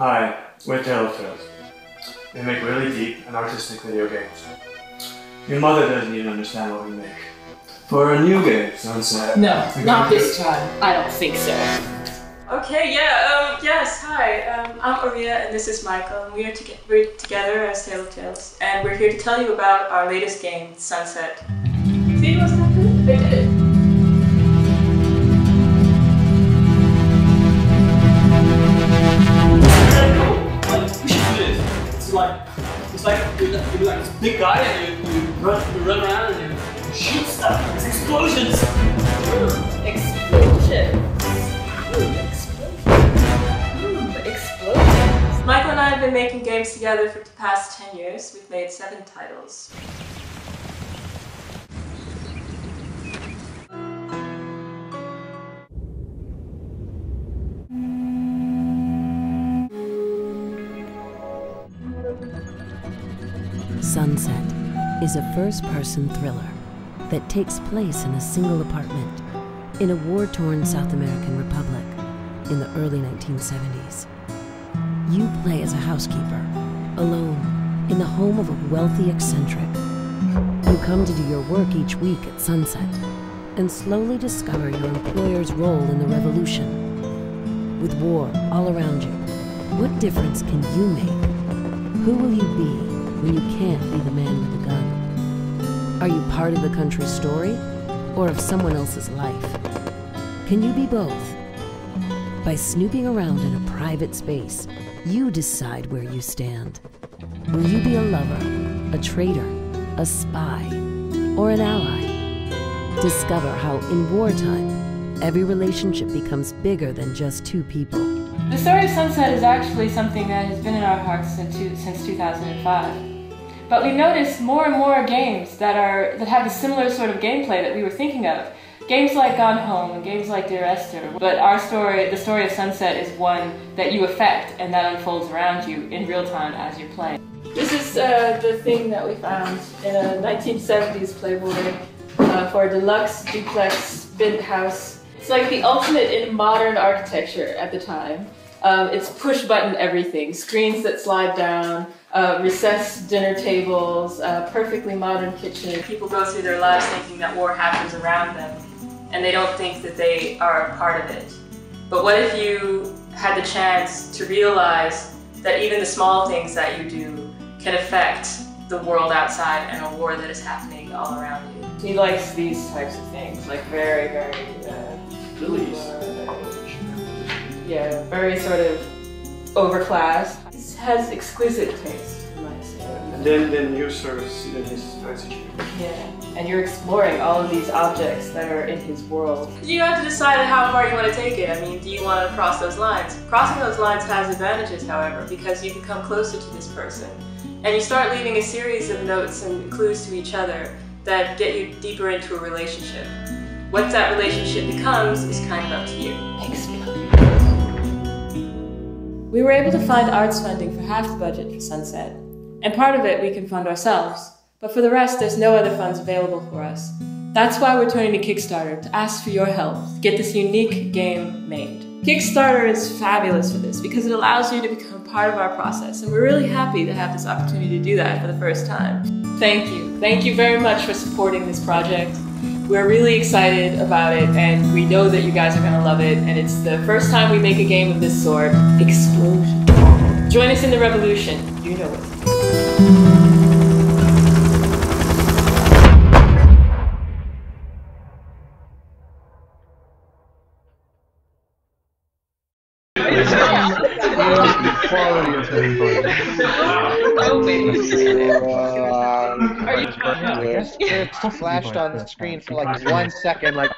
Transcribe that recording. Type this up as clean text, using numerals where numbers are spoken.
Hi, we're Tale of Tales. We make really deep and artistic video games. Your mother doesn't even understand what we make. For a new game, Sunset. No, not this time. I don't think so. Okay, yeah, yes, hi. I'm Maria and this is Michael. And we're together as Tale of Tales, and we're here to tell you about our latest game, Sunset. See what's happened? They did it. You're like this big guy and you run around and you shoot stuff. It's explosions! Explosions! Michael and I have been making games together for the past 10 years. We've made 7 titles. Sunset is a first-person thriller that takes place in a single apartment in a war-torn South American republic in the early 1970s. You play as a housekeeper, alone, in the home of a wealthy eccentric. You come to do your work each week at sunset and slowly discover your employer's role in the revolution. With war all around you, what difference can you make? Who will you be when you can't be the man with the gun? Are you part of the country's story or of someone else's life? Can you be both? By snooping around in a private space, you decide where you stand. Will you be a lover, a traitor, a spy, or an ally? Discover how in wartime, every relationship becomes bigger than just two people. The story of Sunset is actually something that has been in our hearts since 2005. But we noticed more and more games that have a similar sort of gameplay that we were thinking of. Games like Gone Home and games like Dear Esther. But our story, the story of Sunset, is one that you affect and that unfolds around you in real time as you play. This is the thing that we found in a 1970s Playboy for a deluxe duplex penthouse. It's like the ultimate in modern architecture at the time. It's push-button everything, screens that slide down, recessed dinner tables, perfectly modern kitchen. People go through their lives thinking that war happens around them, and they don't think that they are a part of it. But what if you had the chance to realize that even the small things that you do can affect the world outside and a war that is happening all around you? He likes these types of things, like very, very... yeah, very sort of overclassed. This has exquisite taste, in my opinion. And then you sort of see that he's fancy. Yeah, and you're exploring all of these objects that are in his world. You have to decide how far you want to take it. I mean, do you want to cross those lines? Crossing those lines has advantages, however, because you become closer to this person. And you start leaving a series of notes and clues to each other that get you deeper into a relationship. What that relationship becomes is kind of up to you. Explore. We were able to find arts funding for half the budget for Sunset, and part of it we can fund ourselves, but for the rest there's no other funds available for us. That's why we're turning to Kickstarter to ask for your help to get this unique game made. Kickstarter is fabulous for this because it allows you to become part of our process, and we're really happy to have this opportunity to do that for the first time. Thank you. Thank you very much for supporting this project. We're really excited about it, and we know that you guys are going to love it, and it's the first time we make a game of this sort. Explosion. Join us in the revolution. You know it. It flashed on the screen for like 1 second, like